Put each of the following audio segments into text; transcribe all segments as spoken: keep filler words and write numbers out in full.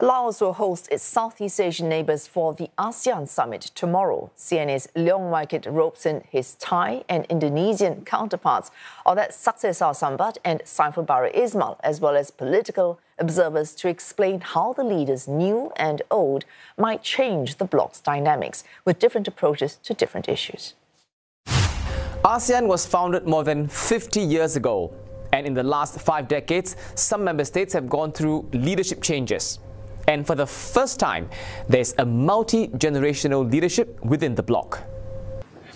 Laos will host its Southeast Asian neighbours for the ASEAN summit tomorrow. C N A's Leong Wai Kit ropes in his Thai and Indonesian counterparts, or that Saksith Saiyasombut and Saifulbahri Ismail, as well as political observers, to explain how the leaders, new and old, might change the bloc's dynamics with different approaches to different issues. ASEAN was founded more than fifty years ago, and in the last five decades, some member states have gone through leadership changes. And for the first time, there's a multi-generational leadership within the bloc.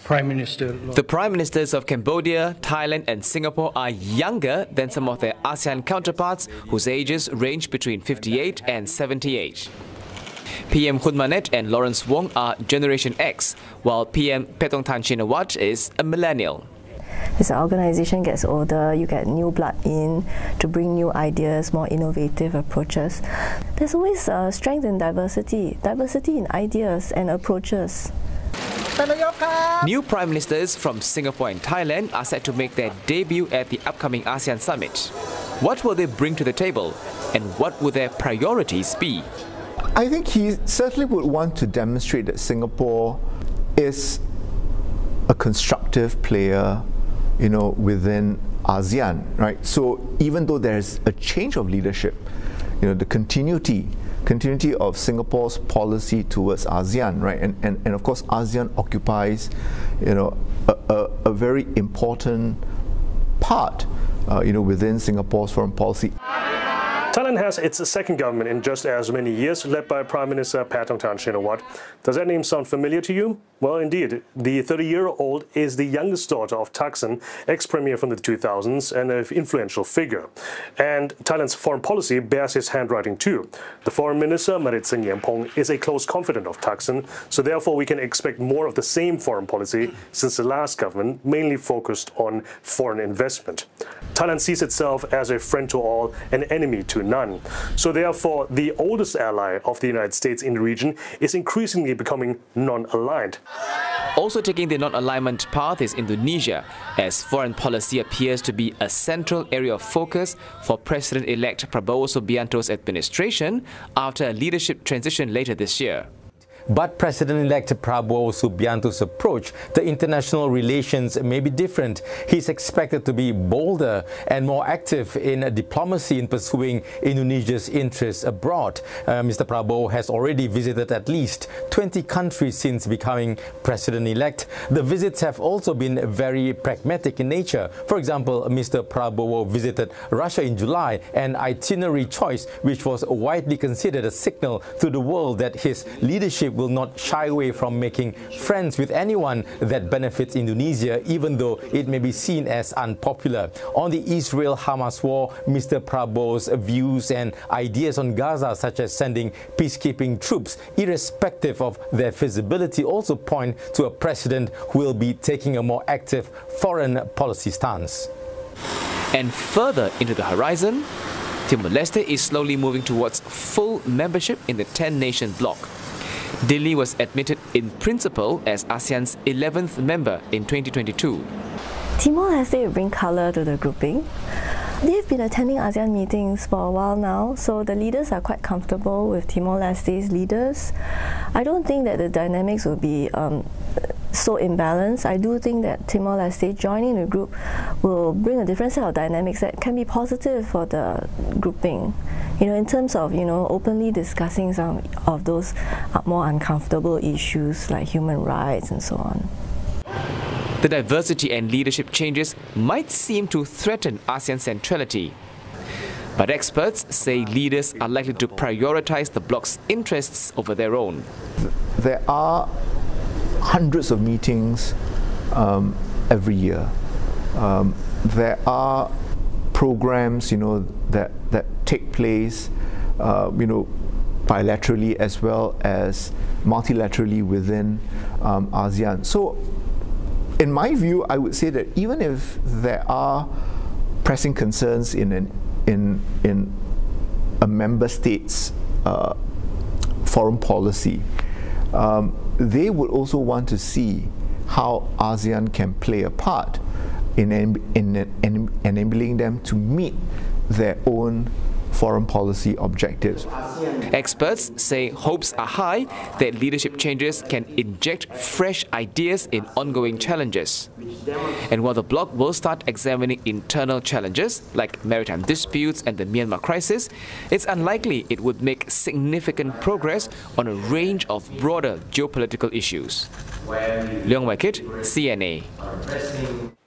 Prime Minister. The Prime Ministers of Cambodia, Thailand and Singapore are younger than some of their ASEAN counterparts, whose ages range between fifty-eight and seventy-eight. P M Hun Manet and Lawrence Wong are Generation X, while P M Paetongtarn Shinawatra is a millennial. As an organisation gets older, you get new blood in to bring new ideas, more innovative approaches. There's always uh, strength in diversity, diversity in ideas and approaches. New Prime Ministers from Singapore and Thailand are set to make their debut at the upcoming ASEAN Summit. What will they bring to the table and what will their priorities be? I think he certainly would want to demonstrate that Singapore is a constructive player, you know, within ASEAN, right? So even though there's a change of leadership, you know, the continuity, continuity of Singapore's policy towards ASEAN, right? And, and, and of course, ASEAN occupies, you know, a, a, a very important part, uh, you know, within Singapore's foreign policy. Thailand has its second government in just as many years, led by Prime Minister Paetongtarn Shinawatra. Does that name sound familiar to you? Well, indeed, the thirty-year-old is the youngest daughter of Thaksin, ex-premier from the two thousands and an influential figure. And Thailand's foreign policy bears his handwriting too. The foreign minister, Maris Sangiampongsa, is a close confidant of Thaksin, so therefore we can expect more of the same foreign policy since the last government mainly focused on foreign investment. Thailand sees itself as a friend to all, an enemy to none. So therefore, the oldest ally of the United States in the region is increasingly becoming non-aligned. Also taking the non-alignment path is Indonesia, as foreign policy appears to be a central area of focus for President-elect Prabowo Subianto's administration after a leadership transition later this year. But President-elect Prabowo Subianto's approach to international relations may be different. He's expected to be bolder and more active in diplomacy in pursuing Indonesia's interests abroad. Uh, Mister Prabowo has already visited at least twenty countries since becoming President-elect. The visits have also been very pragmatic in nature. For example, Mister Prabowo visited Russia in July, an itinerary choice which was widely considered a signal to the world that his leadership will not shy away from making friends with anyone that benefits Indonesia, even though it may be seen as unpopular. On the Israel-Hamas war, Mister Prabowo's views and ideas on Gaza, such as sending peacekeeping troops, irrespective of their feasibility, also point to a president who will be taking a more active foreign policy stance. And further into the horizon, Timor-Leste is slowly moving towards full membership in the ten-nation bloc. Dili was admitted in principle as ASEAN's eleventh member in twenty twenty-two. Timor-Leste will bring colour to the grouping. They've been attending ASEAN meetings for a while now, so the leaders are quite comfortable with Timor-Leste's leaders. I don't think that the dynamics will be um, so imbalanced. I do think that Timor-Leste joining the group will bring a different set of dynamics that can be positive for the grouping. You know, in terms of, you know, openly discussing some of those more uncomfortable issues like human rights and so on. The diversity and leadership changes might seem to threaten ASEAN centrality. But experts say leaders are likely to prioritise the bloc's interests over their own. There are hundreds of meetings um, every year. Um, there are programs, you know, that, that take place, uh, you know, bilaterally as well as multilaterally within um, ASEAN. So, in my view, I would say that even if there are pressing concerns in an, in in a member state's uh, foreign policy, um, they would also want to see how ASEAN can play a part in, en in en enabling them to meet their own foreign policy objectives. Experts say hopes are high that leadership changes can inject fresh ideas in ongoing challenges. And while the bloc will start examining internal challenges like maritime disputes and the Myanmar crisis, it's unlikely it would make significant progress on a range of broader geopolitical issues. Leong Wai Kit, C N A.